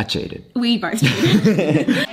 I cheated. We both cheated.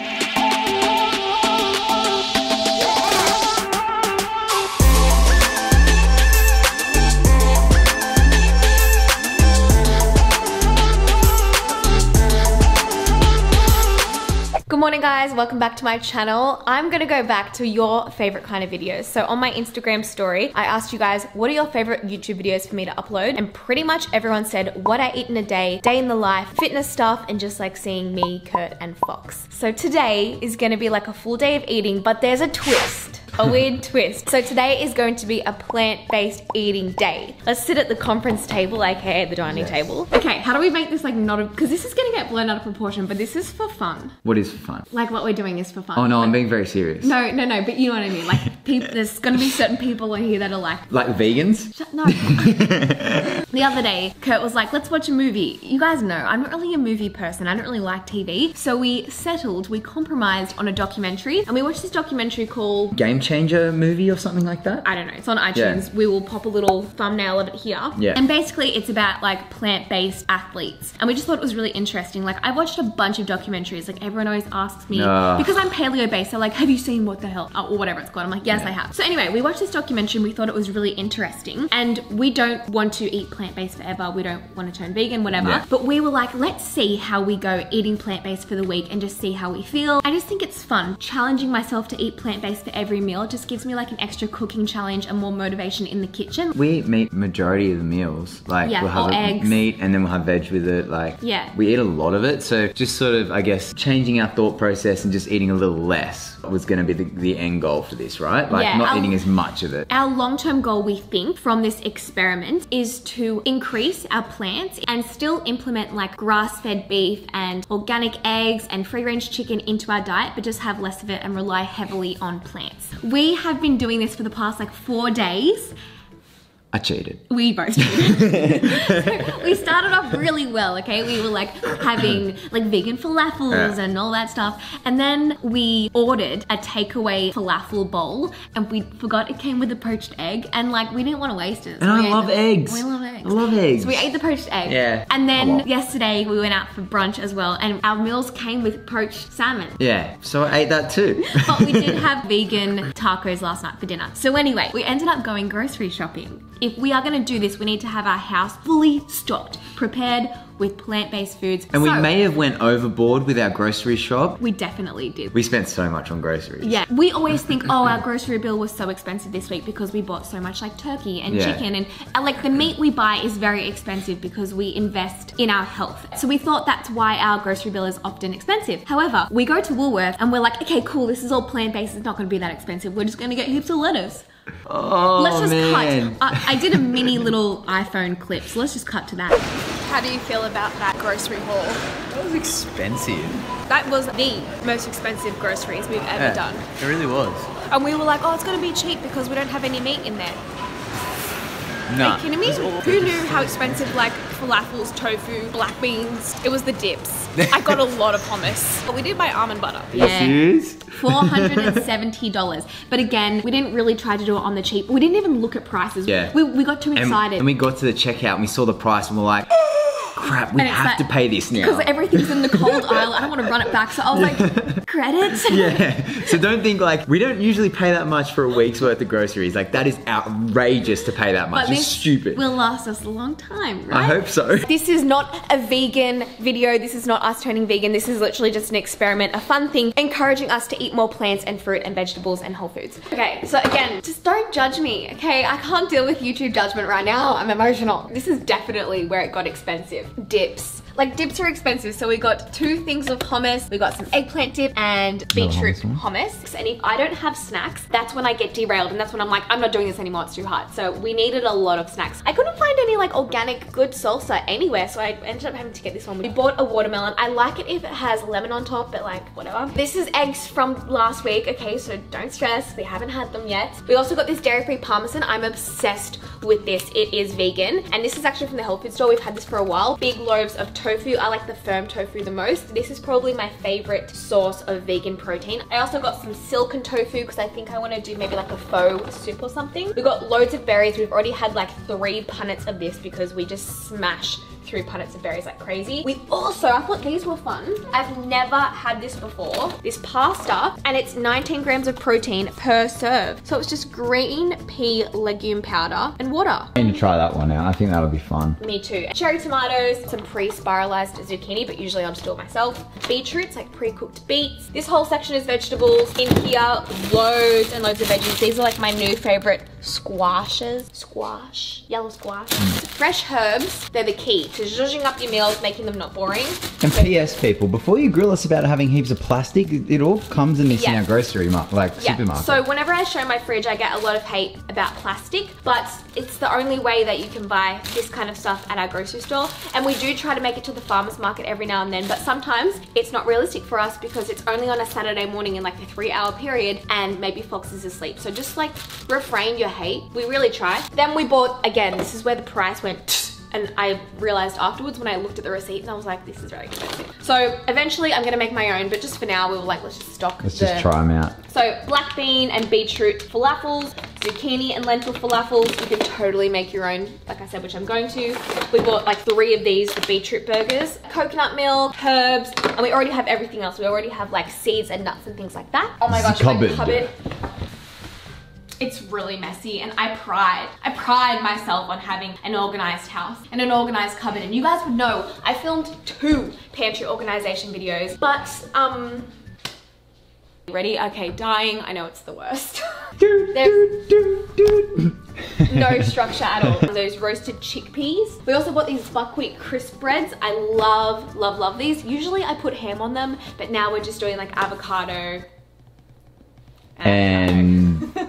Good morning guys, welcome back to my channel. I'm gonna go back to your favorite kind of videos. So on my Instagram story, I asked you guys, what are your favorite YouTube videos for me to upload? And pretty much everyone said what I eat in a day, day in the life, fitness stuff, and just like seeing me, Kurt, and Fox. So today is gonna be like a full day of eating, but there's a twist. A weird twist. So today is going to be a plant-based eating day. Let's sit at the conference table, aka the dining table. Okay, how do we make this like not a, because this is gonna get blown out of proportion, but this is for fun. What is for fun? Like what we're doing is for fun. Oh no, like, I'm being very serious. No, no, no, but you know what I mean. Like people, there's gonna be certain people on here that are like. Like vegans? Shut, no. The other day, Kurt was like, let's watch a movie. You guys know, I'm not really a movie person. I don't really like TV. So we settled, we compromised on a documentary and we watched this documentary called Game Changer movie or something like that? I don't know, it's on iTunes. Yeah. We will pop a little thumbnail of it here. Yeah. And basically it's about like plant-based athletes. And we just thought it was really interesting. Like I watched a bunch of documentaries, like everyone always asks me, because I'm paleo-based, they're like, have you seen What the Health? Or whatever it's called. I'm like, yes, I have. So anyway, we watched this documentary and we thought it was really interesting. And we don't want to eat plant-based forever. We don't want to turn vegan, whatever. Yeah. But we were like, let's see how we go eating plant-based for the week and just see how we feel. I just think it's fun. Challenging myself to eat plant-based for every meal. It just gives me like an extra cooking challenge and more motivation in the kitchen. We eat meat majority of the meals. Like we'll have eggs. Meat and then we'll have veg with it. Like we eat a lot of it. So just sort of, I guess, changing our thought process and just eating a little less was gonna be the end goal for this, right? Like not eating as much of it. Our long-term goal, we think, from this experiment is to increase our plants and still implement like grass-fed beef and organic eggs and free-range chicken into our diet, but just have less of it and rely heavily on plants. We have been doing this for the past like 4 days. I cheated. We both cheated. So we started off really well, okay? We were like having like vegan falafels and all that stuff. And then we ordered a takeaway falafel bowl and we forgot it came with a poached egg and like we didn't want to waste it. So and I love eggs. We love eggs. I love eggs. So we ate the poached egg. Yeah. And then yesterday we went out for brunch as well and our meals came with poached salmon. Yeah, so I ate that too. But we did have vegan tacos last night for dinner. So anyway, we ended up going grocery shopping. If we are gonna do this, we need to have our house fully stocked, prepared with plant-based foods. And so, we may have went overboard with our grocery shop. We definitely did. We spent so much on groceries. Yeah, we always think, oh, our grocery bill was so expensive this week because we bought so much like turkey and chicken and like the meat we buy is very expensive because we invest in our health. So we thought that's why our grocery bill is often expensive. However, we go to Woolworths and we're like, okay, cool, this is all plant-based, it's not gonna be that expensive. We're just gonna get heaps of lettuce. Oh, let's just cut. I did a mini little iPhone clip, so let's just cut to that. How do you feel about that grocery haul? That was expensive. That was the most expensive groceries we've ever done. It really was. And we were like, oh, it's going to be cheap because we don't have any meat in there. No. Are you kidding me? Who knew how expensive like falafels, tofu, black beans? It was the dips. I got a lot of hummus. But we did buy almond butter. Yeah. $470. But again, we didn't really try to do it on the cheap. We didn't even look at prices. Yeah. We got too excited. And we got to the checkout and we saw the price and we're like, crap, we have to pay this now. Because everything's in the cold aisle, I don't want to run it back. So I was like, credits? Yeah, so don't think like, we don't usually pay that much for a week's worth of groceries. Like that is outrageous to pay that much, but it's stupid. Will last us a long time, right? I hope so. This is not a vegan video, this is not us turning vegan, this is literally just an experiment, a fun thing, encouraging us to eat more plants and fruit and vegetables and whole foods. Okay, so again, just don't judge me, okay? I can't deal with YouTube judgment right now, I'm emotional. This is definitely where it got expensive. Dips. Like dips are expensive, so we got 2 things of hummus, we got some eggplant dip and beetroot hummus. And if I don't have snacks, that's when I get derailed and that's when I'm like, I'm not doing this anymore, it's too hard. So we needed a lot of snacks. I couldn't find any like organic good salsa anywhere, so I ended up having to get this one. We bought a watermelon. I like it if it has lemon on top, but like whatever. This is eggs from last week, okay, so don't stress, we haven't had them yet. We also got this dairy-free parmesan. I'm obsessed with this, it is vegan. And this is actually from the health food store, we've had this for a while. Big loaves of tofu. I like the firm tofu the most. This is probably my favorite source of vegan protein. I also got some silken tofu because I think I want to do maybe like a faux soup or something. We got loads of berries. We've already had like 3 punnets of this because we just smash through punnets of berries like crazy. We also, I thought these were fun. I've never had this before. This pasta, and it's 19 grams of protein per serve. So it's just green pea legume powder and water. I need to try that one out. I think that'll be fun. Me too. Cherry tomatoes, some pre-spiralized zucchini, but usually I'll just do it myself. Beetroots, like pre-cooked beets. This whole section is vegetables. In here, loads and loads of veggies. These are like my new favorite squashes. Squash, yellow squash. Fresh herbs, they're the key to zhuzhing up your meals, making them not boring. And P.S. people, before you grill us about having heaps of plastic, it all comes in this in our grocery supermarket. So whenever I show my fridge, I get a lot of hate about plastic, but it's the only way that you can buy this kind of stuff at our grocery store. And we do try to make it to the farmer's market every now and then, but sometimes it's not realistic for us because it's only on a Saturday morning in like a 3-hour period and maybe Fox is asleep. So just like refrain your hate. We really try. Then we bought, again, this is where the price went. And I realized afterwards when I looked at the receipt and I was like, this is really expensive. So eventually I'm gonna make my own, but just for now we were like, let's just stock. Let's just try them out. So black bean and beetroot falafels, zucchini and lentil falafels. You can totally make your own, like I said, which I'm going to. We bought like 3 of these, the beetroot burgers, coconut milk, herbs, and we already have everything else. We already have like seeds and nuts and things like that. Oh my gosh, my cupboard. It's really messy, and I pride myself on having an organized house and an organized cupboard, and you guys would know I filmed 2 pantry organization videos, but ready? Okay, dying. I know it's the worst. No structure at all. Those roasted chickpeas. We also bought these buckwheat crisp breads. I love, love, love these. Usually I put ham on them, but now we're just doing like avocado, and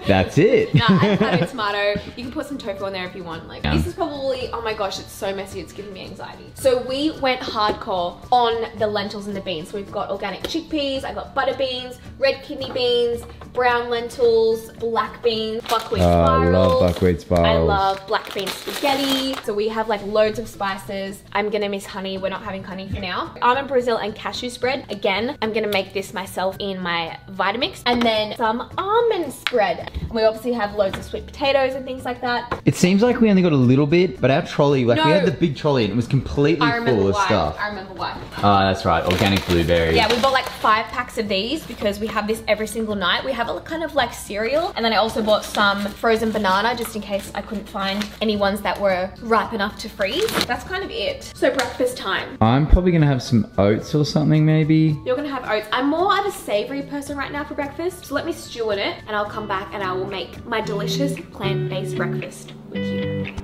that's it. No, avocado, tomato. You can put some tofu on there if you want. Like, this is probably, oh my gosh, it's so messy. It's giving me anxiety. So we went hardcore on the lentils and the beans. So we've got organic chickpeas. I got butter beans, red kidney beans, brown lentils, black beans, buckwheat spirals. I love buckwheat spirals. I love black bean spaghetti. So we have like loads of spices. I'm gonna miss honey. We're not having honey for now. Almond Brazil and cashew spread. Again, I'm gonna make this myself in my Vitamix. And then some almond spread. We obviously have loads of sweet potatoes and things like that. It seems like we only got a little bit, but our trolley, like we had the big trolley and it was completely full of stuff. I remember why. Oh, that's right, organic blueberries. Yeah, we bought like 5 packs of these because we have this every single night. We have a kind of like cereal, and then I also bought some frozen banana just in case I couldn't find any ones that were ripe enough to freeze. That's kind of it. So breakfast time. I'm probably gonna have some oats or something maybe. You're gonna have oats. I'm more of a savory person right now for breakfast, so let me stew in it and I'll come back and I will make my delicious plant-based breakfast with you.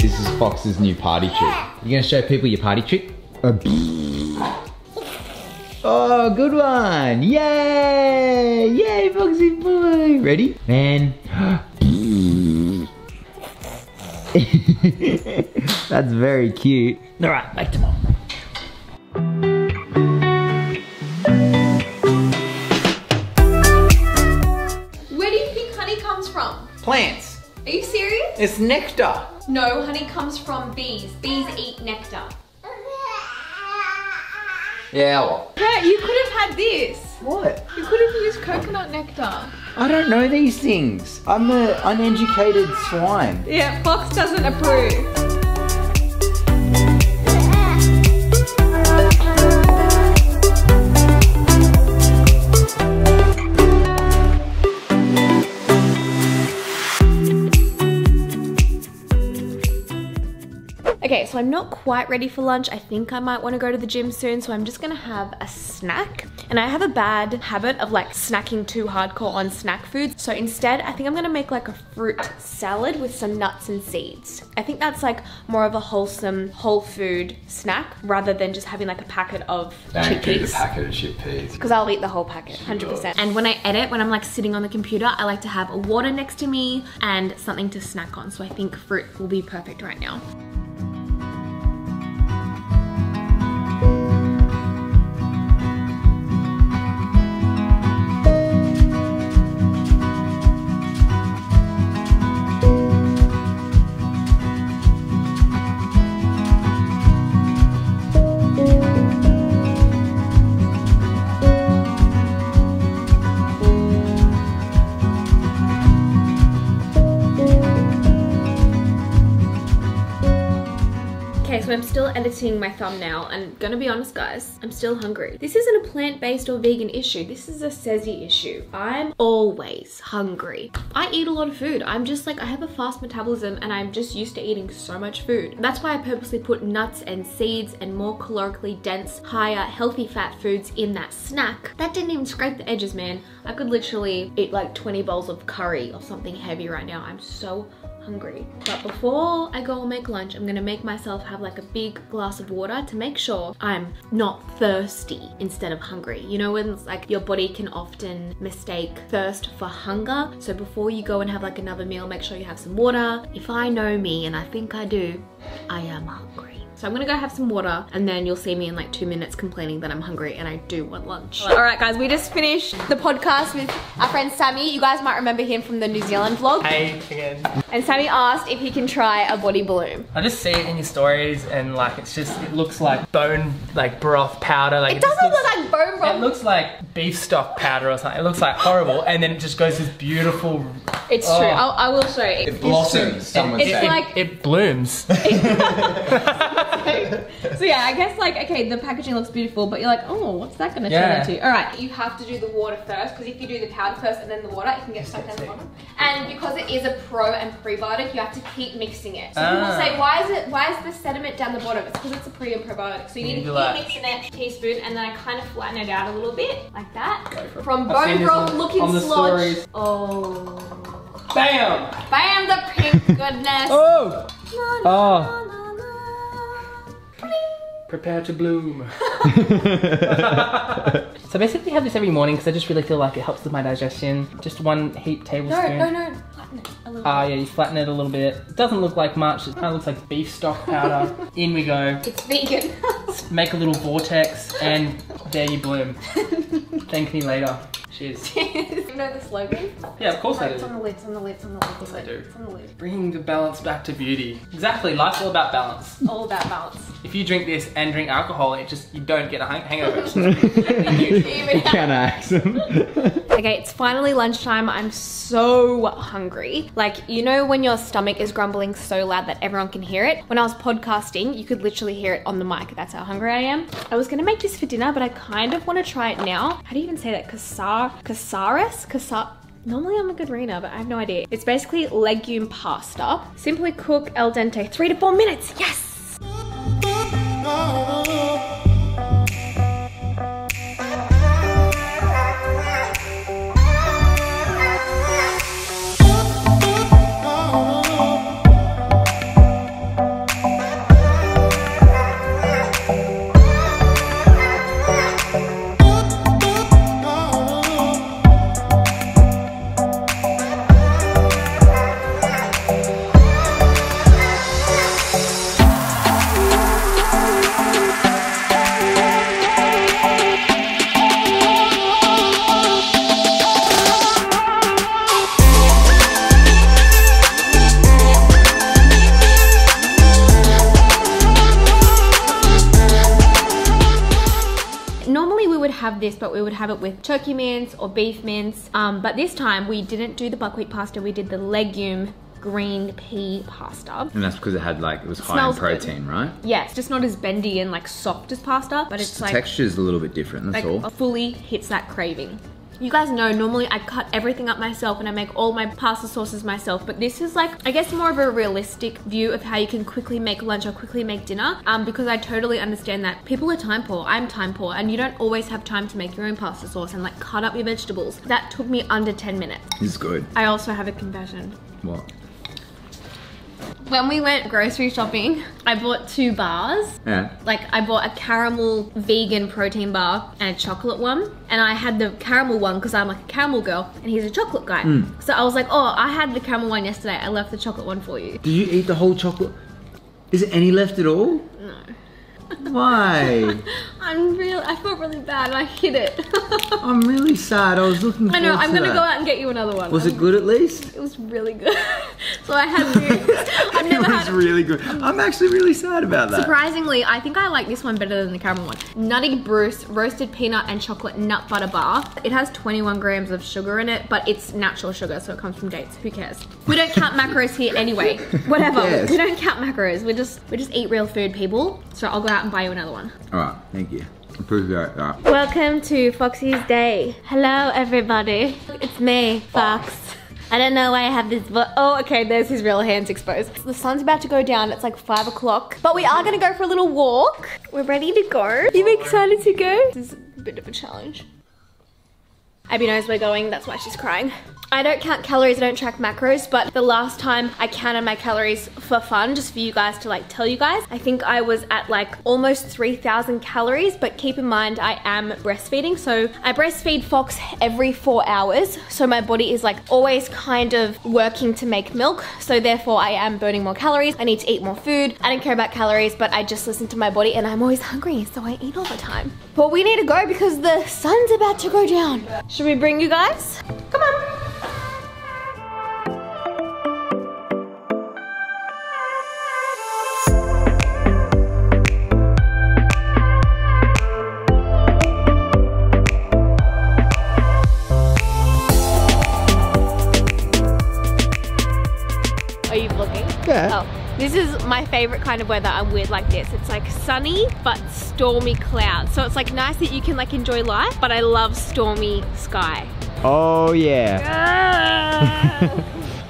This is Fox's new party trick. You're gonna show people your party trick? Oh, good one! Yay! Yay, Foxy boy! Ready? Man. That's very cute. All right, back to mom. Where do you think honey comes from? Plants. Are you serious? It's nectar. No, honey comes from bees. Bees eat nectar. Yeah, well. Hey, you could have had this. What? You could have used coconut nectar. I don't know these things. I'm an uneducated swine. Yeah, Fox doesn't approve. So I'm not quite ready for lunch. I think I might want to go to the gym soon, so I'm just gonna have a snack. And I have a bad habit of like snacking too hardcore on snack foods. So instead, I think I'm gonna make like a fruit salad with some nuts and seeds. I think that's like more of a wholesome whole food snack rather than just having like a packet of chickpeas. Don't eat the packet of chickpeas. Because I'll eat the whole packet, 100%. And when I edit, when I'm like sitting on the computer, I like to have a water next to me and something to snack on. So I think fruit will be perfect right now. Okay, so I'm still editing my thumbnail, and gonna be honest guys, I'm still hungry. This isn't a plant-based or vegan issue, this is a SESI issue. I'm always hungry. I eat a lot of food. I'm just like, I have a fast metabolism and I'm just used to eating so much food. That's why I purposely put nuts and seeds and more calorically dense, higher, healthy fat foods in that snack. That didn't even scrape the edges, man. I could literally eat like 20 bowls of curry or something heavy right now. I'm so hungry. But before I go and make lunch, I'm gonna make myself have like a big glass of water to make sure I'm not thirsty instead of hungry. You know, when it's like your body can often mistake thirst for hunger. So before you go and have like another meal, make sure you have some water. If I know me, and I think I do, I am hungry. So I'm gonna go have some water, and then you'll see me in like 2 minutes complaining that I'm hungry and I do want lunch. All right guys, we just finished the podcast with our friend Sammy. You guys might remember him from the New Zealand vlog. Hey again. And Sammy asked if he can try a body bloom. I just see it in your stories, and like it's just, it looks like bone, like broth powder. Like it doesn't look like bone broth. It looks like beef stock powder or something. It looks like horrible, and then it just goes this beautiful. It's true. I will show you. It blossoms. Someone said. Like, it blooms. So yeah, I guess like, okay, the packaging looks beautiful, but you're like, oh, what's that gonna turn into? All right, you have to do the water first, because if you do the powder first and then the water, it can get stuck down the bottom. And because it is a pro and prebiotic, you have to keep mixing it. So people say, why is the sediment down the bottom? It's because it's a pre and probiotic. So you need to keep mixing it, teaspoon, and then I kind of flatten it out a little bit, like that. From bone broth looking sludge. Oh. Bam! Bam, the pink goodness. Oh! Oh. Prepare to bloom. So basically I have this every morning because I just really feel like it helps with my digestion. Just one tablespoon. No, flatten it a little bit. Yeah, you flatten it a little bit. It doesn't look like much. It kind of looks like beef stock powder. In we go. It's vegan. Make a little vortex and there you bloom. Thank me later. Cheers. Cheers. You know the slogan? Yeah, of course I do. It's on the lid, it's on the lid, it's on the lid. Of course I do. It's on the lid. Bringing the balance back to beauty. Exactly, life's all about balance. All about balance. If you drink this and drink alcohol, it just, you don't get a hangover. You can ask. Okay, it's finally lunchtime. I'm so hungry. Like, you know when your stomach is grumbling so loud that everyone can hear it? When I was podcasting, you could literally hear it on the mic. That's how hungry I am. I was gonna make this for dinner, but I kind of want to try it now. How do you even say that? Cassares? Normally I'm a good reader, but I have no idea. It's basically legume pasta. Simply cook al dente 3 to 4 minutes. Yes! This, but we would have it with turkey mince or beef mince, but this time we didn't do the buckwheat pasta, we did the legume green pea pasta. And that's because it had like, it was high in protein, right? Yeah, it's just not as bendy and like soft as pasta, but it's like, the texture's a little bit different, that's all. Fully hits that craving. You guys know, normally I cut everything up myself and I make all my pasta sauces myself, but this is like, I guess more of a realistic view of how you can quickly make lunch or quickly make dinner, because I totally understand that people are time poor, I'm time poor, and you don't always have time to make your own pasta sauce and like cut up your vegetables. That took me under 10 minutes. It's good. I also have a confession. What? When we went grocery shopping, I bought 2 bars. Yeah. Like, I bought a caramel vegan protein bar and a chocolate one. And I had the caramel one because I'm like a caramel girl and he's a chocolate guy. Mm. So I was like, oh, I had the caramel one yesterday. I left the chocolate one for you. Did you eat the whole chocolate? Is there any left at all? No. Why? I felt really bad and I hid it. I'm really sad. I was looking forward to that. I know, I'm gonna go out and get you another one. Was it good at least? It was really good. So I have this. I've never had it. Really good. I'm actually really sad about that. Surprisingly, I think I like this one better than the caramel one. Nutty Bruce roasted peanut and chocolate nut butter bar. It has 21 grams of sugar in it, but it's natural sugar, so it comes from dates. Who cares? We don't count macros here anyway. Whatever. Yes. We don't count macros. We just eat real food, people. So I'll go out and buy you another one. All right. Thank you. Appreciate that. Welcome to Foxy's Day. Hello, everybody. It's me, Fox. I don't know why I have this, but oh, okay, there's his real hands exposed. The sun's about to go down. It's like 5 o'clock, but we are gonna go for a little walk. We're ready to go. Are you excited to go? This is a bit of a challenge. Abby knows we're going, that's why she's crying. I don't count calories, I don't track macros, but the last time I counted my calories for fun, just for you guys to like tell you guys, I think I was at like almost 3,000 calories, but keep in mind I am breastfeeding. So I breastfeed Fox every 4 hours. So my body is like always kind of working to make milk. So therefore I am burning more calories. I need to eat more food. I don't care about calories, but I just listen to my body and I'm always hungry. So I eat all the time. But we need to go because the sun's about to go down. Should we bring you guys? Come on. Yeah. Oh, this is my favorite kind of weather. I'm weird like this. It's like sunny, but stormy clouds. So it's like nice that you can like enjoy life, but I love stormy sky. Oh yeah.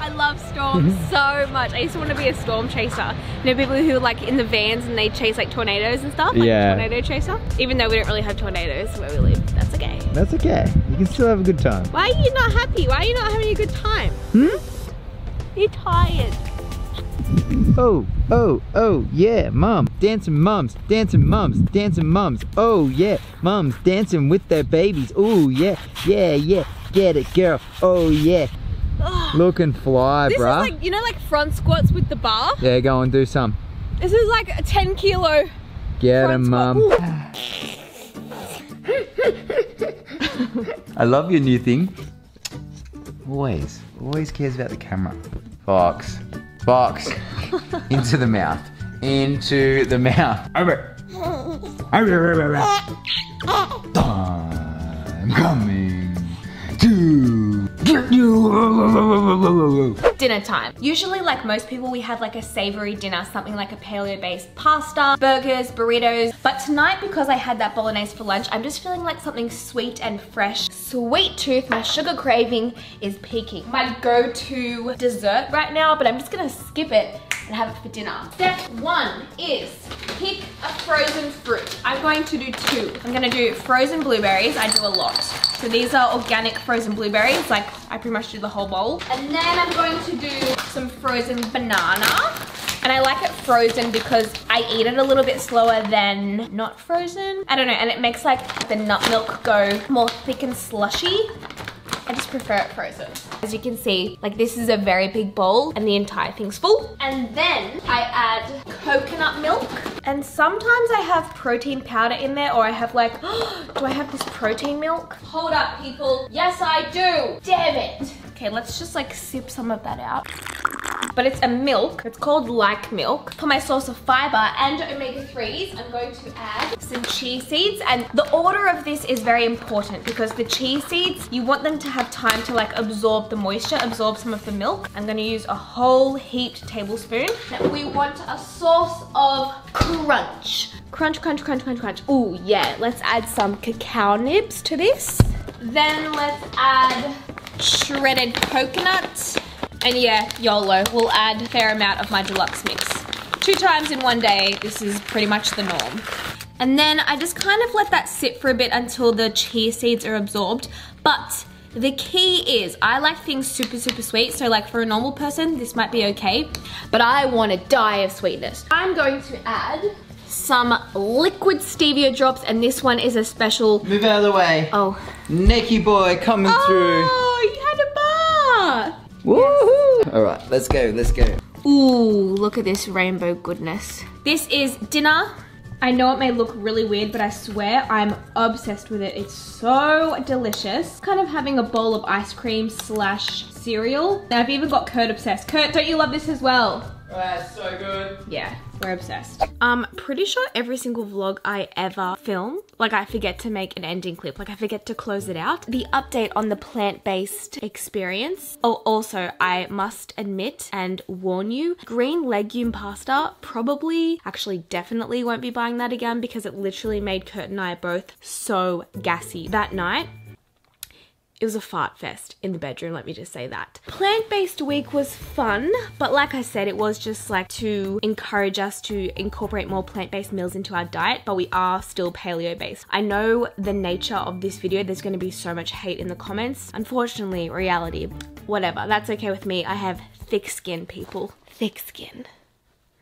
I love storms so much. I used to want to be a storm chaser. You know, people who are like in the vans and they chase like tornadoes and stuff? Like yeah. Tornado chaser? Even though we don't really have tornadoes where we live. That's okay. That's okay. You can still have a good time. Why are you not happy? Why are you not having a good time? Hmm? You're tired. Oh, oh, oh, yeah, mom. Dancing mums, dancing mums, dancing mums. Oh, yeah, mums dancing with their babies. Oh, yeah, yeah, yeah. Get it, girl. Oh, yeah. Ugh. Look and fly, bruh. This is like, you know, like front squats with the bar? Yeah, go and do some. This is like a 10 kilo. Get him, mum. I love your new thing. Always, always cares about the camera. Fox. Fox, into the mouth, into the mouth. I'm coming to get you. Dinner time. Usually like most people, we have like a savory dinner, something like a paleo-based pasta, burgers, burritos. But tonight, because I had that bolognese for lunch, I'm just feeling like something sweet and fresh. Sweet tooth, my sugar craving is peaking. My go-to dessert right now, but I'm just gonna skip it and have it for dinner. Step 1 is pick a frozen fruit. I'm going to do 2. I'm gonna do frozen blueberries, I do a lot. So these are organic frozen blueberries, like I pretty much do the whole bowl. And then I'm going to do some frozen banana. And I like it frozen because I eat it a little bit slower than not frozen. I don't know, and it makes like the nut milk go more thick and slushy. I just prefer it frozen. As you can see, like this is a very big bowl and the entire thing's full. And then I add coconut milk. And sometimes I have protein powder in there or I have like, oh, do I have this protein milk? Hold up people, yes I do, damn it. Okay, let's just like sip some of that out. But it's a milk, it's called like milk. For my source of fiber and omega-3s, I'm going to add some chia seeds. And the order of this is very important because the chia seeds, you want them to have time to like absorb the moisture, absorb some of the milk. I'm gonna use a whole heaped tablespoon. Now we want a source of crunch. Crunch, crunch, crunch, crunch, crunch. Ooh, yeah, let's add some cacao nibs to this. Then let's add shredded coconut. And yeah, YOLO, we'll add a fair amount of my deluxe mix. 2 times in one day, this is pretty much the norm. And then I just kind of let that sit for a bit until the chia seeds are absorbed. But the key is, I like things super, super sweet. So like for a normal person, this might be okay, but I wanna die of sweetness. I'm going to add some liquid stevia drops and this one is a special. Move out of the way. Oh. Nicky boy coming through. Oh, you had a bar. Woohoo! All right, let's go, let's go. Ooh, look at this rainbow goodness. This is dinner I know it may look really weird, but I swear I'm obsessed with it. It's so delicious. Kind of having a bowl of ice cream slash cereal. Now I've even got Kurt obsessed. Kurt, don't you love this as well? Oh, that's so good. Yeah, we're obsessed. I'm pretty sure every single vlog I ever film, like I forget to make an ending clip, like I forget to close it out. The update on the plant-based experience. Oh, also I must admit and warn you, green legume pasta probably, actually definitely won't be buying that again because it literally made Kurt and I both so gassy that night. It was a fart fest in the bedroom, let me just say that. Plant-based week was fun, but like I said, it was just like to encourage us to incorporate more plant-based meals into our diet, but we are still paleo-based. I know the nature of this video, there's gonna be so much hate in the comments. Unfortunately, reality, whatever, that's okay with me. I have thick skin, people, thick skin.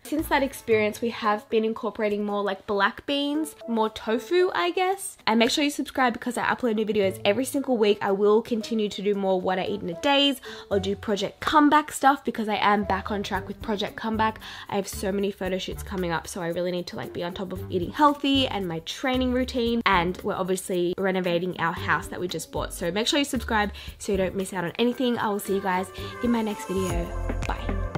Since that experience, we have been incorporating more like black beans, more tofu, I guess. And make sure you subscribe because I upload new videos every single week. I will continue to do more what I eat in a days. I'll do Project Comeback stuff because I am back on track with Project Comeback. I have so many photo shoots coming up, so I really need to like be on top of eating healthy and my training routine. And we're obviously renovating our house that we just bought. So make sure you subscribe so you don't miss out on anything. I will see you guys in my next video. Bye.